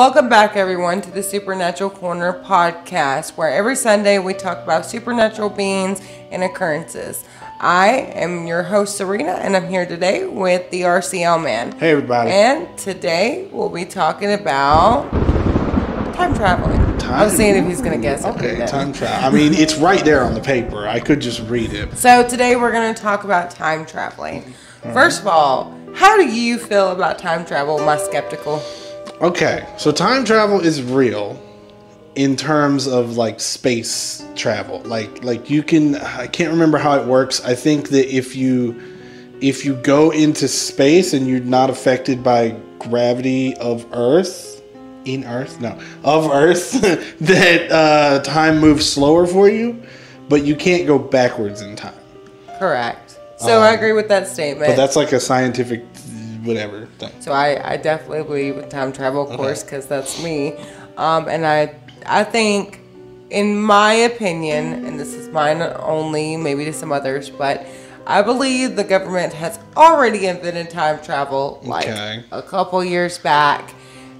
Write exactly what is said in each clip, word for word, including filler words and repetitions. Welcome back, everyone, to the Supernatural Corner Podcast, where every Sunday we talk about supernatural beings and occurrences. I am your host, Serena, and I'm here today with the R C L man. Hey, everybody. And today we'll be talking about time traveling. Time. I'm seeing if he's going to guess it. Okay, time travel. I mean, it's right there on the paper. I could just read it. So today we're going to talk about time traveling. Mm-hmm. First of all, how do you feel about time travel, my skeptical? Okay, so time travel is real in terms of like space travel. Like, like you can, I can't remember how it works. I think that if you, if you go into space and you're not affected by gravity of Earth, in Earth, no, of Earth, that uh, time moves slower for you, but you can't go backwards in time. Correct. So um, I agree with that statement. But that's like a scientific whatever thing. So I, I definitely believe in time travel, of course, because okay. That's me. Um, and I, I think, in my opinion, and this is mine only, maybe to some others, but I believe the government has already invented time travel, like okay. a couple years back.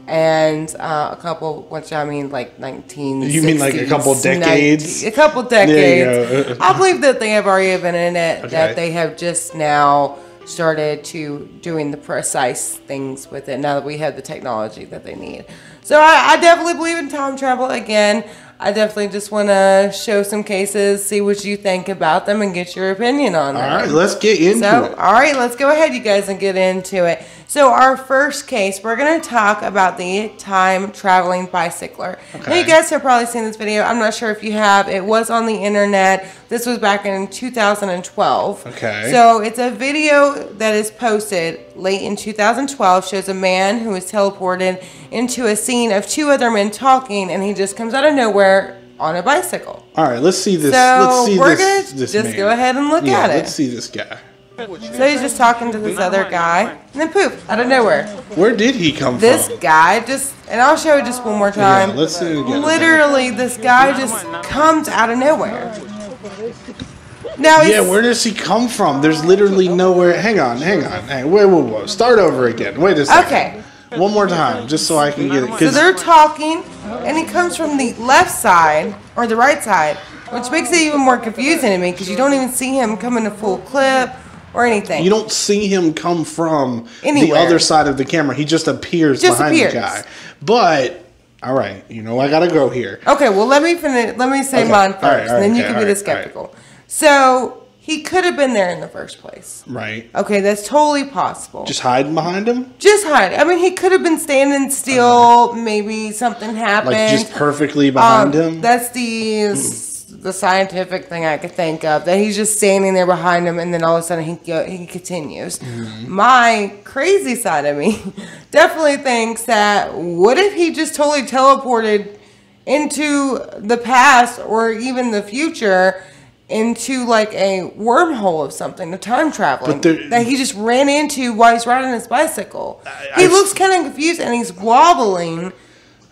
And uh, a couple, which I mean, like nineteen. You mean like a couple decades? nineteen, a couple decades. I believe that they have already invented it. Okay. That they have just now started to doing the precise things with it. Now that we have the technology that they need, so I, I definitely believe in time travel. Again, I definitely just want to show some cases, see what you think about them, and get your opinion on them. All right, let's get into so, it. All right, let's go ahead, you guys, and get into it. So our first case, we're going to talk about the time-traveling bicycler. Okay. Now, you guys have probably seen this video. I'm not sure if you have. It was on the internet. This was back in two thousand twelve. Okay. So it's a video that is posted late in two thousand twelve, shows a man who is teleported into a scene of two other men talking, and he just comes out of nowhere on a bicycle. All right, let's see this. So let's see we're this, gonna this just man. Go ahead and look yeah, at it. Let's see this guy. So he's just talking to this other guy, and then poof, out of nowhere. Where did he come this from? This guy just, and I'll show it just one more time. Yeah, let's see it again. Literally, this guy just comes out of nowhere. Now yeah, where does he come from? There's literally nowhere. Hang on, hang on, hang on. Whoa, whoa, whoa. Start over again. Wait a second. Okay. One more time, just so I can get it. So they're talking, and he comes from the left side, or the right side, which makes it even more confusing to me, because you don't even see him come in a full clip or anything. You don't see him come from anywhere. The other side of the camera. He just appears just behind appears. The guy. But, all right, you know, I got to go here. Okay, well, let me finish. Let me say okay. mine first, all right, all right, and then you okay, can be right, the skeptical. Right. So he could have been there in the first place. Right. Okay, that's totally possible. Just hiding behind him? Just hide. I mean, he could have been standing still. Okay. Maybe something happened. Like just perfectly behind um, him? That's the mm. the scientific thing I could think of. That he's just standing there behind him, and then all of a sudden he he continues. Mm-hmm. My crazy side of me definitely thinks that what if he just totally teleported into the past or even the future, into like a wormhole of something, the time traveling there, that he just ran into while he's riding his bicycle. I, I, he looks kind of confused, and he's wobbling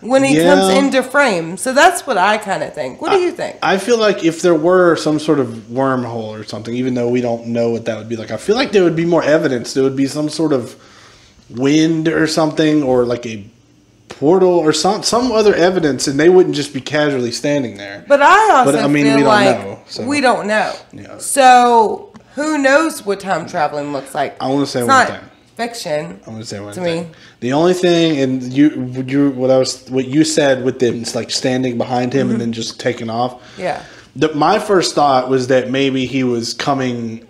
when he yeah. comes into frame. So that's what I kind of think. What do I, you think? I feel like if there were some sort of wormhole or something, even though we don't know what that would be like, I feel like there would be more evidence. There would be some sort of wind or something, or like a portal or some some other evidence, and they wouldn't just be casually standing there. But I also but, I mean, feel we don't like know, so. we don't know. Yeah. So who knows what time traveling looks like? I want to say it's one not thing. Fiction. I want to say one to thing. Me. The only thing, and you, you, what I was, what you said with them, it's like standing behind him mm-hmm. and then just taking off. Yeah. The, my first thought was that maybe he was coming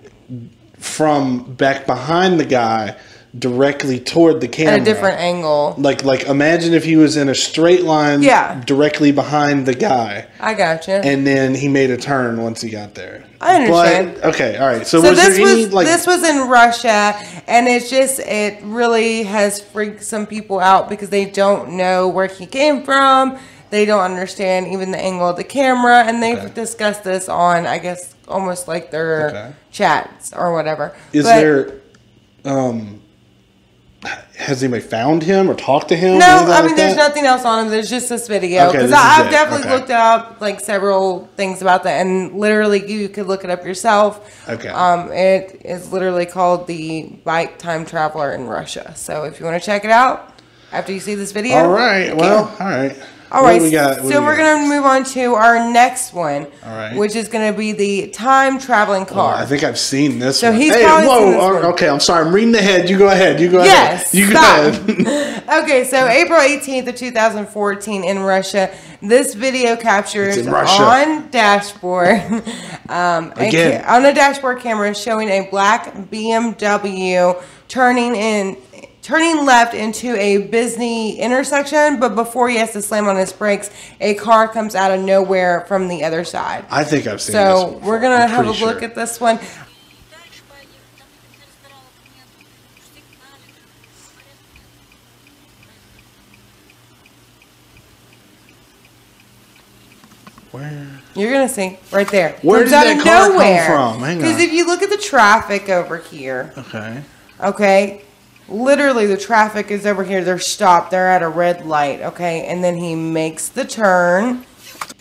from back behind the guy, directly toward the camera at a different angle. Like, like imagine if he was in a straight line, yeah. directly behind the guy. I gotcha. And then he made a turn once he got there. I understand. But, okay, all right. So, so was this there was any, like, this was in Russia, and it's just it really has freaked some people out because they don't know where he came from. They don't understand even the angle of the camera, and they've okay. discussed this on, I guess, almost like their okay. chats or whatever. Is but, there, um. has anybody found him or talked to him? No, I mean, like there's that? Nothing else on him. There's just this video. Because okay, I've definitely okay. looked up like several things about that. And literally, you could look it up yourself. Okay. Um, it is literally called the Bike Time Traveler in Russia. So if you want to check it out, after you see this video. All right. Well, all right. All right. We got? So we're going to move on to our next one, all right, which is going to be the time traveling car. Oh, I think I've seen this so one. He's hey, probably whoa, seen this all right, one. Okay, I'm sorry. I'm reading the head. You go ahead. You go yes, ahead. You go ahead. Okay, so April eighteenth of two thousand fourteen in Russia, this video captures on dashboard um, Again. A, on a dashboard camera showing a black B M W turning in Turning left into a busy intersection, but before he has to slam on his brakes, a car comes out of nowhere from the other side. I think I've seen so this one. So we're going to have a sure. look at this one. Where? You're going to see. Right there. Where comes did out that of car nowhere. come from? Hang on. Because if you look at the traffic over here. Okay. Okay. Literally, the traffic is over here. They're stopped. They're at a red light, okay? And then he makes the turn,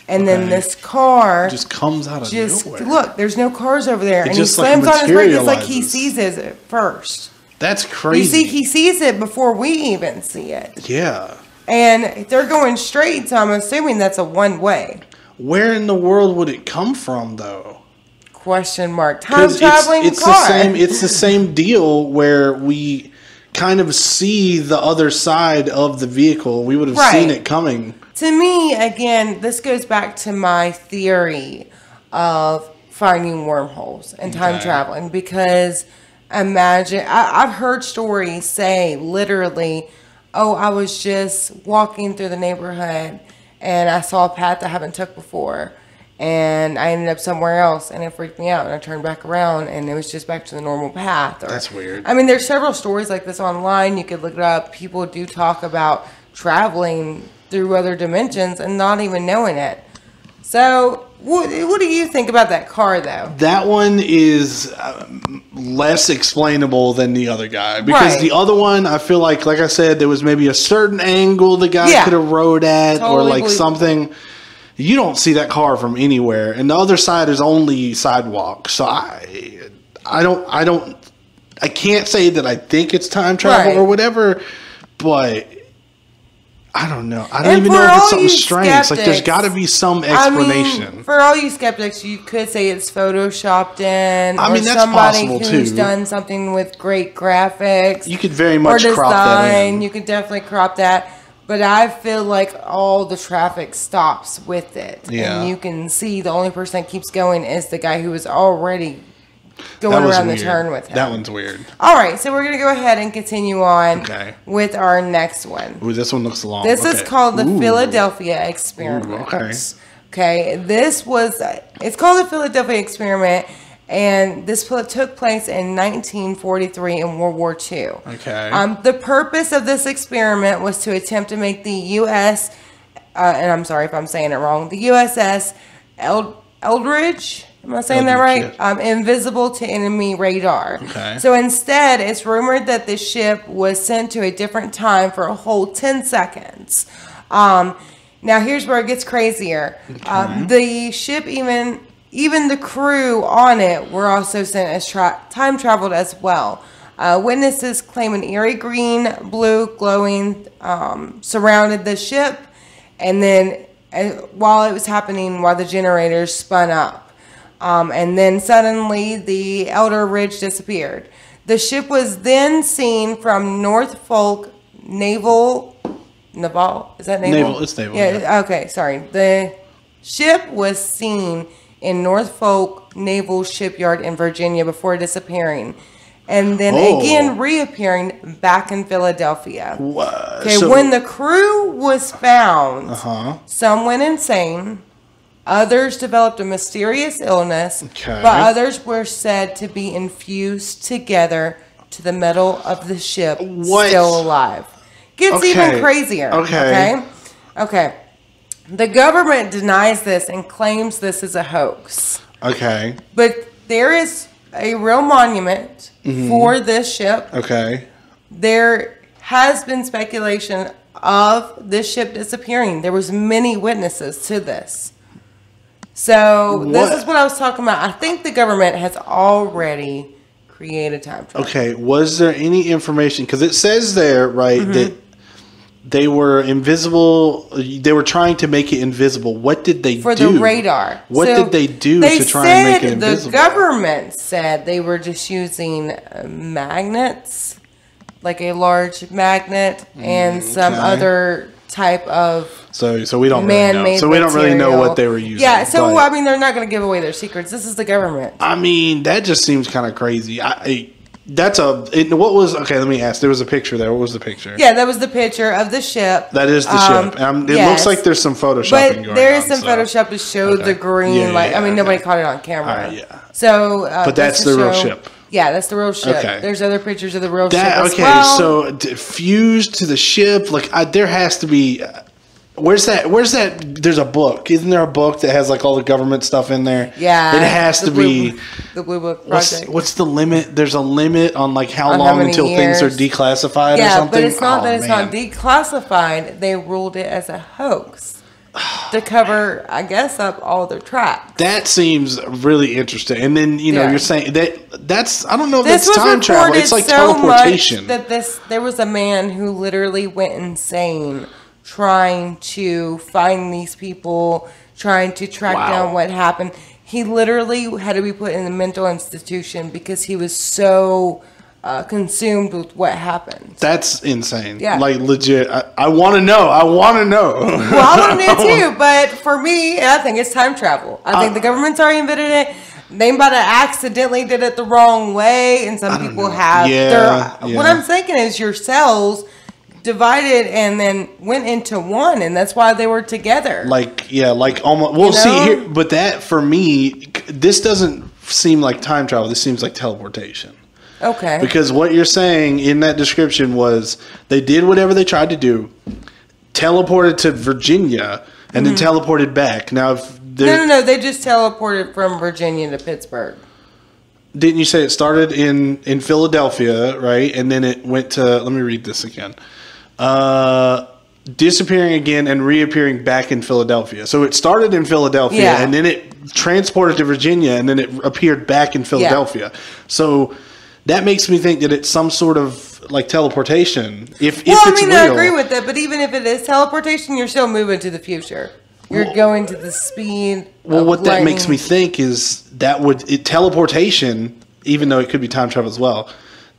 and okay. then this car... just comes out of just, nowhere. Look, there's no cars over there. It and he slams like on his brake. It's like he sees it at first. That's crazy. You see, he sees it before we even see it. Yeah. And they're going straight, so I'm assuming that's a one-way. Where in the world would it come from, though? Question mark. Time traveling it's, it's car. The same, it's the same deal where we... kind of see the other side of the vehicle. We would have right. seen it coming. To me, again, this goes back to my theory of finding wormholes and time okay. traveling, because imagine I, I've heard stories say literally, oh, I was just walking through the neighborhood and I saw a path I haven't took before, and I ended up somewhere else, and it freaked me out, and I turned back around, and it was just back to the normal path. Or, that's weird. I mean, there's several stories like this online. You could look it up. People do talk about traveling through other dimensions and not even knowing it. So what, what do you think about that car, though? That one is um, less explainable than the other guy, because right. the other one, I feel like, like I said, there was maybe a certain angle the guy yeah. could have rode at, totally or like believable. something. You don't see that car from anywhere, and the other side is only sidewalk. So I, I don't, I don't, I can't say that I think it's time travel right. or whatever, but I don't know. I don't and even know if it's something strange. Skeptics, like there's got to be some explanation. I mean, for all you skeptics, you could say it's photoshopped in. I mean, or that's somebody possible who's too. Done something with great graphics. You could very much or crop that in. You could definitely crop that. But I feel like all the traffic stops with it. Yeah. And you can see the only person that keeps going is the guy who is already going around weird. the turn with him. That one's weird. All right. So we're going to go ahead and continue on okay. with our next one. Ooh, this one looks long. This okay. is called the Ooh. Philadelphia Experiment. Ooh, okay. Okay. This was, it's called the Philadelphia Experiment. And this took place in nineteen forty-three in World War Two. Okay. Um, the purpose of this experiment was to attempt to make the U S Uh, and I'm sorry if I'm saying it wrong. The U S S Eld- Eldridge. Am I saying Eldridge, that right? Yes. Um, invisible to enemy radar. Okay. So instead, it's rumored that the ship was sent to a different time for a whole ten seconds. Um, now, here's where it gets crazier. Okay. Um, the ship even... Even the crew on it were also sent as tra- time traveled as well. Uh, witnesses claim an eerie green, blue, glowing um, surrounded the ship, and then uh, while it was happening, while the generators spun up, um, and then suddenly the Eldridge disappeared. The ship was then seen from Norfolk Naval Naval is that naval? Naval, it's naval. Yeah. yeah. Okay, sorry. The ship was seen in Norfolk Naval Shipyard in Virginia before disappearing, and then oh. again reappearing back in Philadelphia. What? Okay, so, when the crew was found, uh-huh. some went insane, others developed a mysterious illness, okay. but others were said to be infused together to the metal of the ship, what? still alive. Gets okay. even crazier. Okay. Okay. okay. The government denies this and claims this is a hoax. Okay. But there is a real monument mm-hmm. for this ship. Okay. There has been speculation of this ship disappearing. There was many witnesses to this. So what? This is what I was talking about. I think the government has already created time travel. Okay. Was there any information? Because it says there, right, mm-hmm. that They were invisible. They were trying to make it invisible. What did they do? For the radar. What did they do to try and make it invisible? The government said they were just using magnets, like a large magnet and some other type of so so we don't really know. So we don't really know what they were using. Yeah. So I mean, they're not going to give away their secrets. This is the government. I mean, that just seems kind of crazy. I. I That's a, it, what was, okay, let me ask. There was a picture there. What was the picture? Yeah, that was the picture of the ship. That is the um, ship. Um, it yes. looks like there's some Photoshopping but going on. But there is some so. Photoshop to show okay. the green yeah, yeah, light. Yeah, I mean, okay. nobody caught it on camera. Uh, yeah. So, uh, but that's, that's the, the real ship. Yeah, that's the real ship. Okay. There's other pictures of the real that, ship as okay, well. Okay, so fused to the ship, like, I, there has to be... Uh, Where's that? Where's that? There's a book. Isn't there a book that has like all the government stuff in there? Yeah. It has to be. The Blue Book Project. What's, what's the limit? There's a limit on like how long until things are declassified or something? Yeah, but it's not that it's not declassified. They ruled it as a hoax to cover, I guess, up all their tracks. That seems really interesting. And then, you know, yeah. you're saying that that's, I don't know if it's time travel. It's like teleportation. That this, there was a man who literally went insane trying to find these people, trying to track wow. down what happened. He literally had to be put in a mental institution because he was so uh, consumed with what happened. That's insane. Yeah. Like, legit. I, I want to know. I want to know. Well, I want to know, too. But for me, I think it's time travel. I think I, the government's already invented it. They might have accidentally did it the wrong way, and some people know. have. Yeah, their, yeah. What I'm thinking is your cells... divided and then went into one, and that's why they were together. Like, yeah, like almost. We'll you know? see here, but that for me, this doesn't seem like time travel. This seems like teleportation. Okay. Because what you're saying in that description was they did whatever they tried to do, teleported to Virginia, and mm-hmm. then teleported back. Now, if no, no, no, they just teleported from Virginia to Pittsburgh. Didn't you say it started in in Philadelphia, right? And then it went to. Let me read this again. Uh, disappearing again and reappearing back in Philadelphia. So it started in Philadelphia yeah. and then it transported to Virginia and then it appeared back in Philadelphia. Yeah. So that makes me think that it's some sort of like teleportation. If, well, if it's I mean, real, I agree with that, but even if it is teleportation, you're still moving to the future. You're well, going to the speed. Well, of what lightning. That makes me think is that would it, teleportation, even though it could be time travel as well.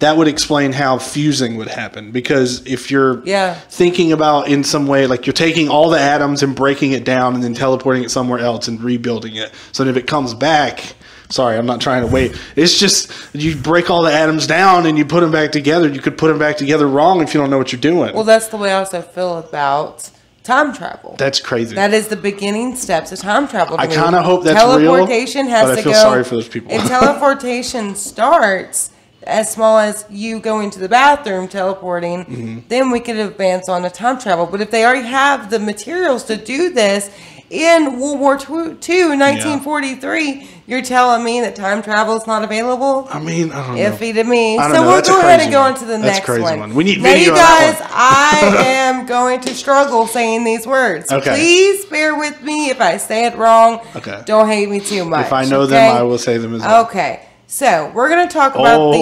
That would explain how fusing would happen. Because if you're yeah. thinking about in some way, like you're taking all the atoms and breaking it down and then teleporting it somewhere else and rebuilding it. So if it comes back, sorry, I'm not trying to wait. It's just you break all the atoms down and you put them back together. You could put them back together wrong if you don't know what you're doing. Well, that's the way I also feel about time travel. That's crazy. That is the beginning steps of time travel. I kind of hope that's teleportation real. Teleportation has but I to feel go. Sorry for those people. If teleportation starts... as small as you going to the bathroom, teleporting, mm-hmm. then we could advance on to time travel. But if they already have the materials to do this in World War Two, nineteen forty-three, yeah. you're telling me that time travel is not available? I mean, I don't know. Iffy to me. So know. we'll That's go ahead and go on to the That's next crazy one. one. We need now, video you guys, on I am going to struggle saying these words. Okay. Please bear with me if I say it wrong. Okay. Don't hate me too much. If I know okay? them, I will say them as well. Okay. So, we're going to talk about oh.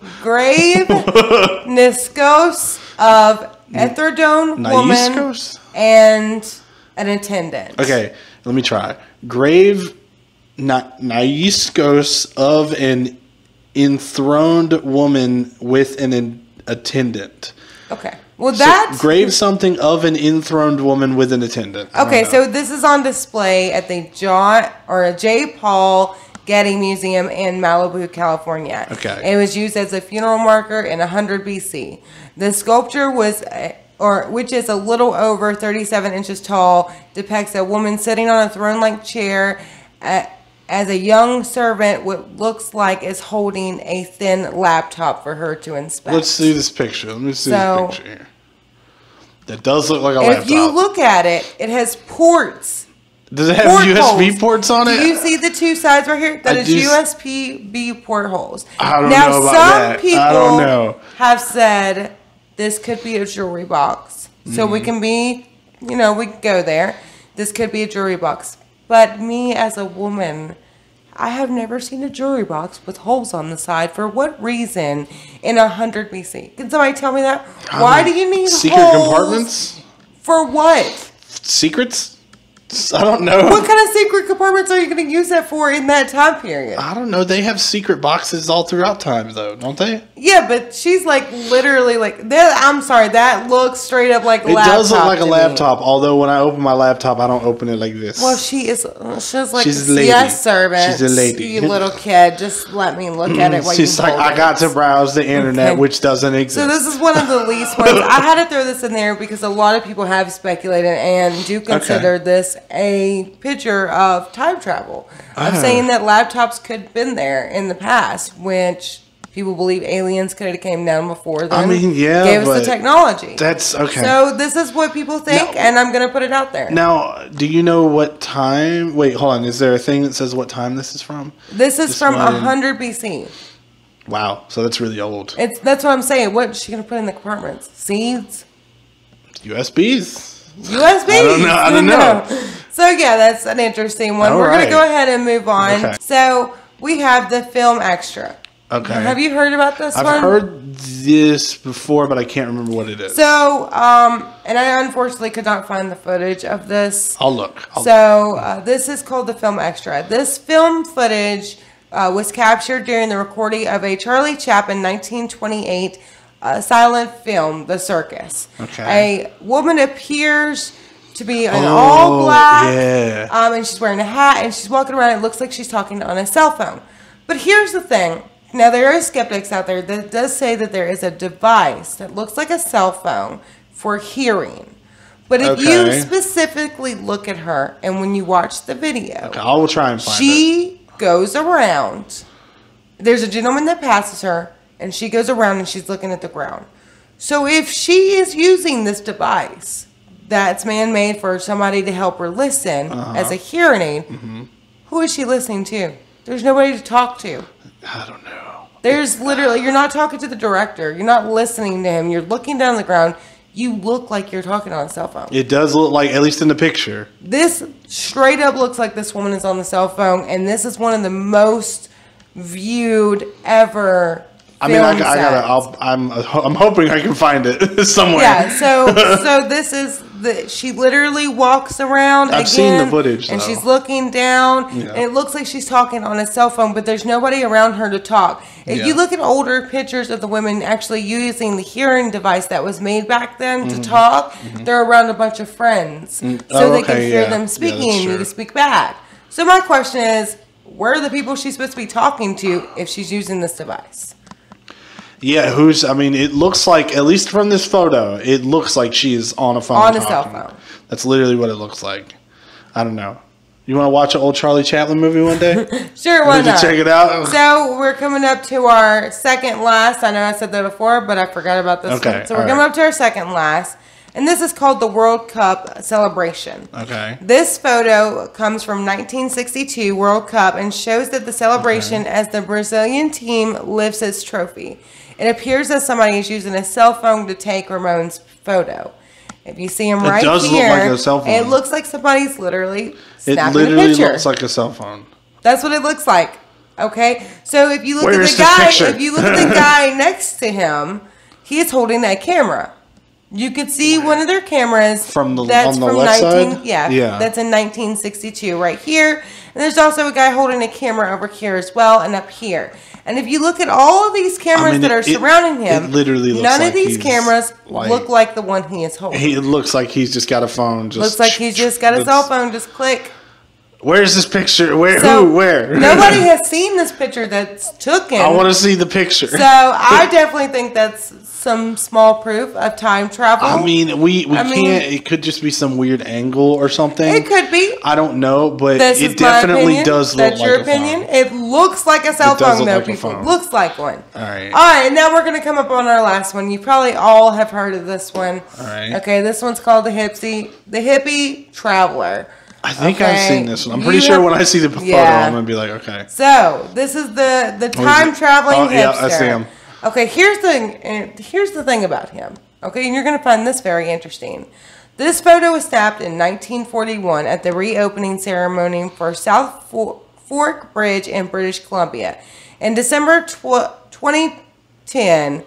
the grave Niskos of Etherdone Niskos? woman and an attendant. Okay, let me try. Grave Niskos of an enthroned woman with an in- attendant. Okay. Well, so that's... grave something of an enthroned woman with an attendant. I okay, so this is on display at the John or J. Paul... Getty Museum in Malibu, California. Okay. It was used as a funeral marker in one hundred B C. The sculpture was, or which is a little over thirty-seven inches tall, depicts a woman sitting on a throne-like chair uh, as a young servant, what looks like is holding a thin laptop for her to inspect. Let's see this picture. Let me see so, this picture here. That does look like a laptop. If you look at it, it has ports. Does it have port U S B holes. ports on it? Do you see the two sides right here? That I is U S B portholes. I don't now, know about that. Now, some people I don't know. have said this could be a jewelry box. So mm. we can be, you know, we can go there. This could be a jewelry box. But me as a woman, I have never seen a jewelry box with holes on the side. For what reason in one hundred B C? Can somebody tell me that? Um, Why do you need secret holes? Secret compartments? For what? Secrets? I don't know. What kind of secret compartments are you going to use that for in that time period? I don't know. They have secret boxes all throughout time, though, don't they? Yeah, but she's like literally like that. I'm sorry, that looks straight up like a laptop. It does look like a laptop, although when I open my laptop, I don't open it like this. Well, she is. She's like she's a lady. Yes, servant. She's a lady. You little kid, just let me look at it. While she's you like, I it. got to browse the internet, okay. which doesn't exist. So this is one of the least ones. I had to throw this in there because a lot of people have speculated and do consider okay. this a picture of time travel of oh. saying that laptops could have been there in the past, which people believe aliens could have came down before them. I mean, yeah, gave us the technology. That's okay. So this is what people think, now, and I'm going to put it out there. Now, do you know what time? Wait, hold on. Is there a thing that says what time this is from? This is this from one? one hundred B C. Wow, so that's really old. It's that's what I'm saying. What's she going to put in the compartments? Seeds, U S Bs. U S B. I don't know. I don't know. So, yeah, that's an interesting one. All We're right. going to go ahead and move on. Okay. So, we have the film extra. Okay. Have you heard about this I've one? I've heard this before, but I can't remember what it is. So, um, and I unfortunately could not find the footage of this. I'll look. I'll so, uh, this is called the film extra. This film footage uh, was captured during the recording of a Charlie Chaplin nineteen twenty-eight A silent film, The Circus. Okay. A woman appears to be in oh, all black, yeah. um, and she's wearing a hat, and she's walking around. It looks like she's talking on a cell phone. But here's the thing. Now, there are skeptics out there that does say that there is a device that looks like a cell phone for hearing. But if okay. you specifically look at her, and when you watch the video, okay, I will try and find she it. goes around. There's a gentleman that passes her, and she goes around and she's looking at the ground. So if she is using this device that's man-made for somebody to help her listen uh-huh. as a hearing aid, mm-hmm. who is she listening to? There's nobody to talk to. I don't know. There's literally, you're not talking to the director. You're not listening to him. You're looking down the ground. You look like you're talking on a cell phone. It does look like, at least in the picture. This straight up looks like this woman is on the cell phone. And this is one of the most viewed ever I mean, I, I gotta. I'll, I'm. I'm hoping I can find it somewhere. Yeah. So, so this is the. She literally walks around. I've again, seen the footage, and though. she's looking down, yeah. and it looks like she's talking on a cell phone, but there's nobody around her to talk. If yeah. you look at older pictures of the women actually using the hearing device that was made back then mm-hmm. to talk, mm-hmm. they're around a bunch of friends, mm-hmm. so oh, they okay, can hear yeah. them speaking, yeah, and you can speak back. So my question is, where are the people she's supposed to be talking to if she's using this device? Yeah, who's, I mean, it looks like, at least from this photo, it looks like she is on a phone. On a cell phone. That's literally what it looks like. I don't know. You want to watch an old Charlie Chaplin movie one day? Sure, why not? Check it out. So, we're coming up to our second last. I know I said that before, but I forgot about this okay, one. So, we're right. coming up to our second last. And this is called the World Cup celebration. Okay. This photo comes from nineteen sixty-two World Cup and shows that the celebration okay. as the Brazilian team lifts its trophy. It appears that somebody is using a cell phone to take Ramon's photo. If you see him it right does here, look like a cell phone. It looks like somebody's literally snapping It literally a looks like a cell phone. That's what it looks like. Okay, so if you look Where's at the, the guy, picture? if you look at the guy next to him, he is holding that camera. You could see one of their cameras from the that's on the from left nineteen side? Yeah, yeah, that's in nineteen sixty-two right here. And there's also a guy holding a camera over here as well, and up here. And if you look at all of these cameras I mean, that are it, surrounding him, it literally looks none like of these cameras like, look like the one he is holding. He, it looks like he's just got a phone. Just looks like he's just got a cell phone. Just click. Where's this picture? Where? So, who? Where? Nobody has seen this picture that's taken. I want to see the picture. So I definitely think that's some small proof of time travel. I mean, we, we I can't. Mean, it could just be some weird angle or something. It could be. I don't know, but this it definitely opinion. does look that's like a phone. That's your opinion? It looks like a cell it phone, though, like people. Phone. It looks like one. All right. All right, now we're going to come up on our last one. You probably all have heard of this one. All right. Okay, this one's called the Hipsy, the Hippie Traveler. I think okay. I've seen this one. I'm pretty you sure have, when I see the photo, yeah. I'm going to be like, okay. So, this is the, the time-traveling oh, hipster. Yeah, I see him. Okay, here's the, here's the thing about him. Okay, and you're going to find this very interesting. This photo was snapped in nineteen forty-one at the reopening ceremony for South Fork Fork Bridge in British Columbia. In December twenty ten...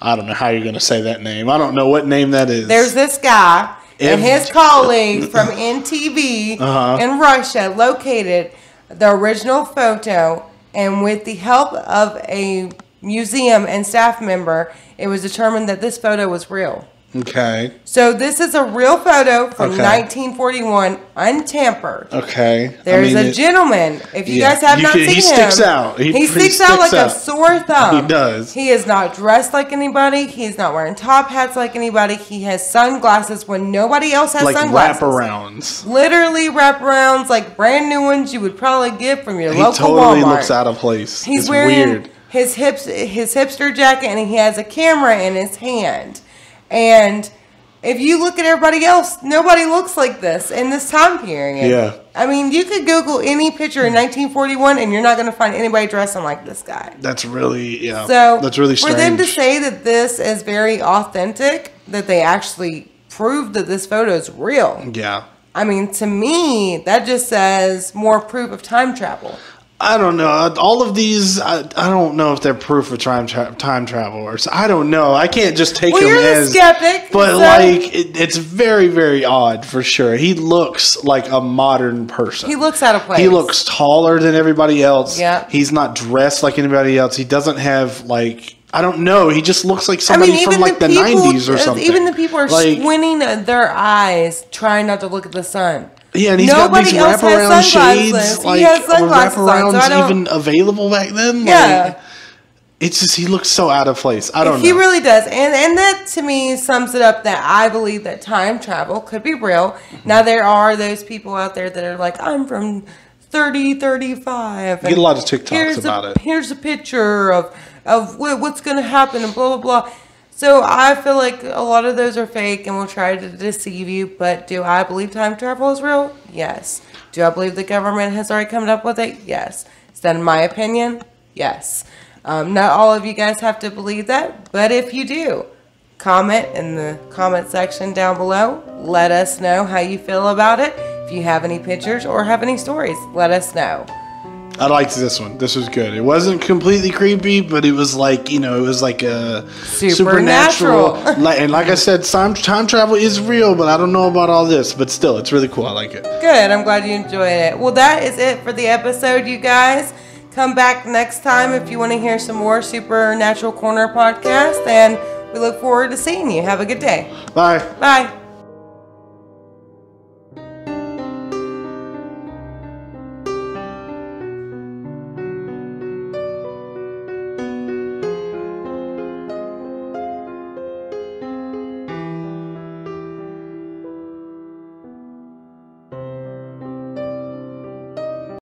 I don't know how you're going to say that name. I don't know what name that is. There's this guy and his colleague from N T V uh-huh. in Russia located the original photo, and with the help of a museum and staff member, it was determined that this photo was real. Okay. So this is a real photo from okay. nineteen forty-one, untampered. Okay. There's I mean, a gentleman. If you yeah. guys have you not can, seen he him. He sticks out. He, he sticks out sticks like out. a sore thumb. He does. He is not dressed like anybody. He's not wearing top hats like anybody. He has sunglasses when nobody else has like sunglasses. Like wraparounds. Literally wraparounds, like brand new ones you would probably get from your he local totally Walmart. He totally looks out of place. He's it's wearing weird. his hips, his hipster jacket, and he has a camera in his hand. And if you look at everybody else, nobody looks like this in this time period. Yeah. I mean, you could Google any picture in nineteen forty-one, and you're not going to find anybody dressing like this guy. That's really, yeah. So that's really strange. For them to say that this is very authentic, that they actually proved that this photo is real. Yeah. I mean, to me, that just says more proof of time travel. I don't know. All of these, I, I don't know if they're proof of time tra time travel or so. I don't know. I can't just take well, them you're as a skeptic, but so. like it, it's very very odd for sure. He looks like a modern person. He looks out of place. He looks taller than everybody else. Yeah. He's not dressed like anybody else. He doesn't have like I don't know. He just looks like somebody I mean, from like the, the people, nineties or something. Even the people are like, squinting their eyes, trying not to look at the sun. Yeah, and he's Nobody got these wraparound shades. Like, were wraparounds so even available back then? Yeah. Like, it's just, he looks so out of place. I don't he know. He really does. And and that, to me, sums it up that I believe that time travel could be real. Mm-hmm. Now, there are those people out there that are like, I'm from thirty, thirty-five. You get a lot of TikToks about a, it. Here's a picture of, of what's going to happen and blah, blah, blah. So I feel like a lot of those are fake and will try to deceive you. But do I believe time travel is real? Yes. Do I believe the government has already come up with it? Yes. Is that my opinion? Yes. Um, not all of you guys have to believe that. But if you do, comment in the comment section down below. Let us know how you feel about it. If you have any pictures or have any stories, let us know. I liked this one. This was good. It wasn't completely creepy, but it was like, you know, it was like a supernatural. supernatural. like, and like I said, time, time travel is real, but I don't know about all this. But still, it's really cool. I like it. Good. I'm glad you enjoyed it. Well, that is it for the episode, you guys. Come back next time if you want to hear some more Supernatural Corner Podcast. And we look forward to seeing you. Have a good day. Bye. Bye.